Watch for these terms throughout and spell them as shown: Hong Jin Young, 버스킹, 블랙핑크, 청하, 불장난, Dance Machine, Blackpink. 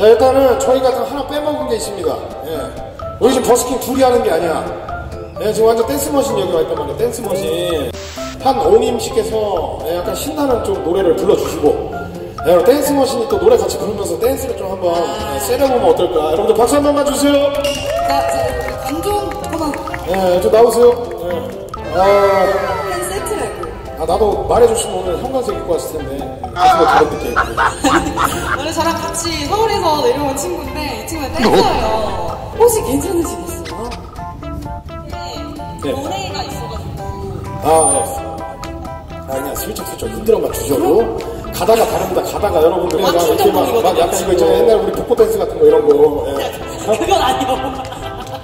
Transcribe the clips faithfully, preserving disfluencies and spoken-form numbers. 자, 일단은 저희가 다 하나 빼먹은 게 있습니다. 예. 우리 지금 버스킹 둘이 하는 게 아니야. 예, 지금 완전 댄스 머신 여기 와 있단 말이야. 댄스 머신. 한 오님씨께서 예, 약간 신나는 좀 노래를 불러주시고, 예, 댄스 머신이 또 노래 같이 부르면서 댄스를 좀 한번 아... 예, 세려보면 어떨까. 여러분들 박수 한 번만 주세요. 나, 저, 감정, 한번. 예, 좀 나오세요. 예. 아... 아, 나도 말해줬으면 오늘 형광색 입고 왔을 텐데. 같은 거 다른 느낌. 원래 저랑 같이 서울에서 내려온 친구인데 이 친구는 댄서예요. 혹시 괜찮으시겠어요? 네. 연애가 있어가지고. 아, 네. 아니야, 슬쩍슬쩍 흔들어만 주셔도 가다가 다릅니다. 가다가 여러분들이 막 이렇게 막, 막 약간 이거 있잖아요. 옛날 우리 복고 댄스 같은 거 이런 거. 네. 그건 아니요.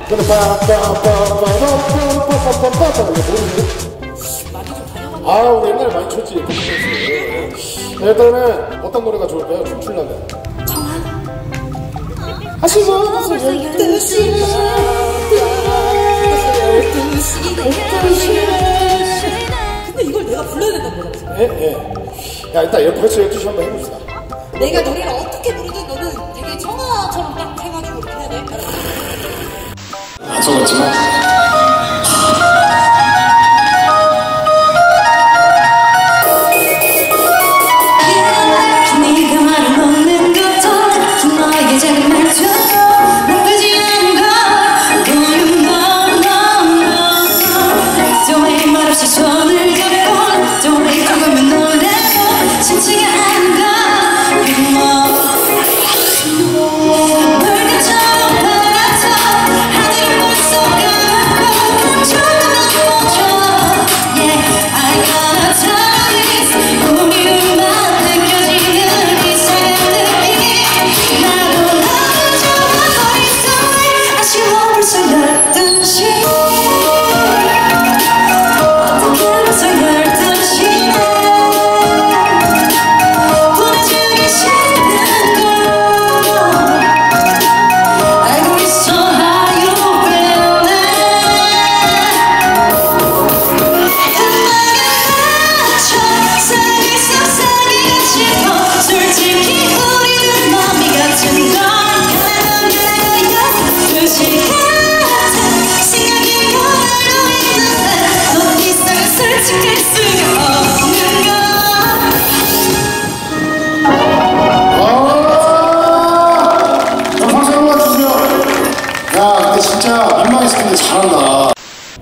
근데 빠빠빠빠빠빠빠빠빠빠 이거 모르는데? 아, 우리 옛날에 많이 쳤지. 일단은 어떤 노래가 좋을까요? 춤출라면 청하 하시고 열두 시 근데 이걸 내가 불러야 된다는 거잖아. 예, 예. 야, 일단 벌써 열두 시 한번 해봅시다. 내가 노래를 어떻게 부르든 너는 되게 청하처럼 딱 해가지고 이렇게 해야 돼. 아, 저거 지금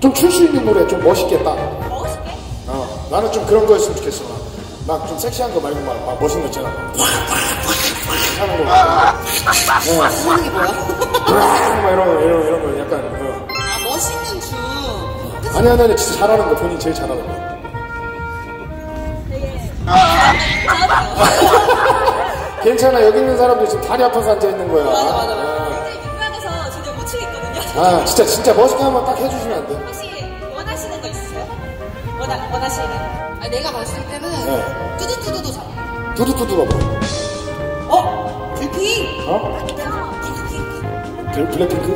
좀 출 수 있는 노래 좀 멋있겠다. 멋있게? 어, 나는 좀 그런 거였으면 좋겠어. 막 좀 섹시한 거 말고 막, 막 멋있는 거 있잖아. 하는 거. 하는 게 뭐야? 막 이런, 이런, 이런 거 약간. 어. 아, 멋있는 춤. 아니, 아니, 아니, 진짜 잘하는 거. 본인이 제일 잘하는 거. 되게. 아. 괜찮아. 여기 있는 사람들 지금 다리 아파서 앉아있는 거야. 맞아, 맞아, 맞아. 아, 진짜, 진짜 멋있게 한번 딱 해주시면 안 돼요? 혹시 원하시는 거 있으세요? 원하, 원하시는 거? 아, 내가 봤을 때는 네. 뚜두뚜두도 잘 뚜두뚜두가 뭐야? 어? 블랙핑! 어? 블랙핑크? 블랙핑크?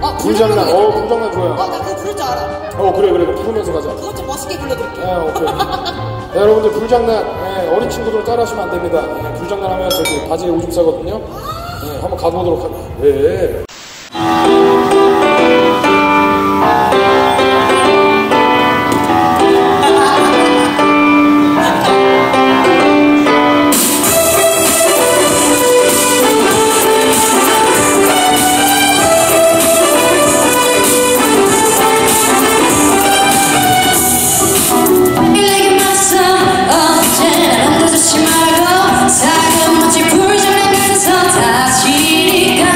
어, 불장난, 어, 불장난 좋아요. 어, 나 그거 부를 줄 알아. 어, 그래, 그래, 부르면서 가자. 그것 좀 멋있게 불러드릴게요. 아, 오케이. 네, 여러분들, 불장난, 네, 어린 친구들은 따라하시면 안 됩니다. 네, 불장난 하면 저기 바지에 오줌 싸거든요. 네, 한번 가보도록 하겠습니다. 네. 사금없이 불장난에서 다치니까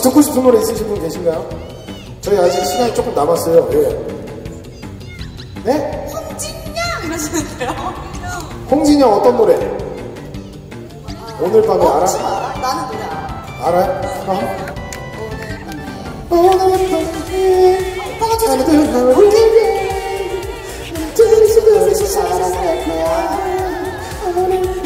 혹시 듣고 싶은 노래 있으신 분 계신가요? 저희 아직 시간이 조금 남았어요. 예. 네? 홍진영! 이러시는데요? 홍진영 어떤 노래? 아, 오늘 밤에 어, 알아? 알아? 나는 노래 알아. 알아요? 어? 오늘 밤에 오빠가 찾아주세요. 오늘 밤에 둘이 수고해서 사랑할 거야. 오늘 밤에 아버지